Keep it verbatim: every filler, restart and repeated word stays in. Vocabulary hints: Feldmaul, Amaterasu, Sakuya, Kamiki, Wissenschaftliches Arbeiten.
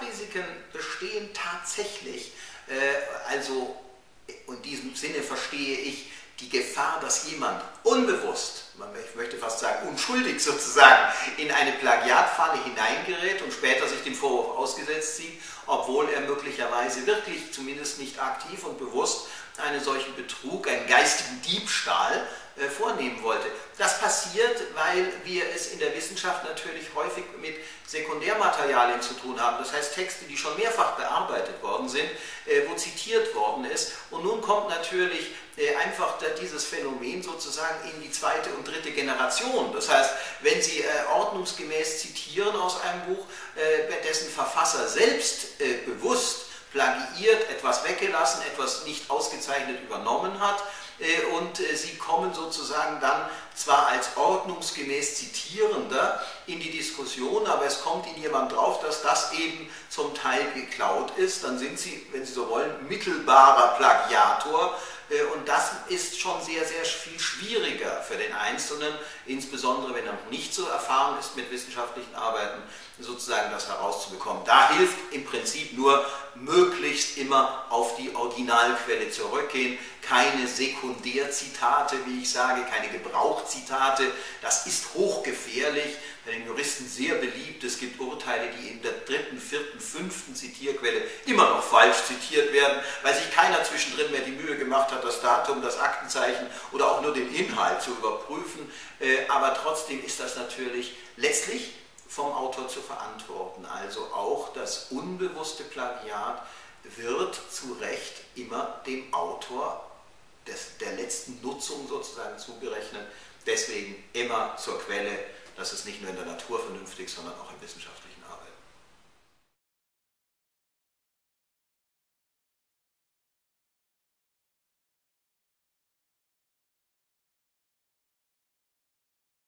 Risiken bestehen tatsächlich, äh, also in diesem Sinne verstehe ich die Gefahr, dass jemand unbewusst, ich möchte fast sagen unschuldig sozusagen, in eine Plagiatfalle hineingerät und später sich dem Vorwurf ausgesetzt sieht, obwohl er möglicherweise wirklich, zumindest nicht aktiv und bewusst, einen solchen Betrug, einen geistigen Diebstahl äh, vornehmen wollte. Das passiert, weil wir es in der Wissenschaft natürlich häufig mit Sekundärmaterialien zu tun haben, das heißt Texte, die schon mehrfach bearbeitet worden sind, äh, wo zitiert worden ist, und nun kommt natürlich äh, einfach da dieses Phänomen sozusagen in die zweite und dritte Generation. Das heißt, wenn Sie äh, ordnungsgemäß zitieren aus einem Buch, äh, dessen Verfasser selbst äh, bewusst plagiiert, etwas weggelassen, etwas nicht ausgezeichnet übernommen hat, und sie kommen sozusagen dann zwar als ordnungsgemäß Zitierender in die Diskussion, aber es kommt ihnen jemand drauf, dass das eben zum Teil geklaut ist, dann sind sie, wenn Sie so wollen, mittelbarer Plagiator, und das ist schon sehr, sehr viel schwieriger für den Einzelnen, insbesondere wenn er noch nicht so erfahren ist mit wissenschaftlichen Arbeiten, sozusagen das herauszubekommen. Da hilft im Prinzip nur, möglichst immer auf die Originalquelle zurückgehen, keine Sekundärzitate, wie ich sage, keine Gebrauchzitate, das ist hochgefährlich, bei den Juristen sehr beliebt. Es gibt Urteile, die in der dritten, vierten, fünften Zitierquelle immer noch falsch zitiert werden, weil sich keiner zwischendrin mehr die Mühe gemacht hat, das Datum, das Aktenzeichen oder auch nur den Inhalt zu überprüfen. Aber trotzdem ist das natürlich letztlich vom Autor zu verantworten. Also auch das unbewusste Plagiat wird zu Recht immer dem Autor des, der letzten Nutzung sozusagen zugerechnet. Deswegen immer zur Quelle. Das ist nicht nur in der Natur vernünftig, sondern auch im wissenschaftlichen Arbeiten.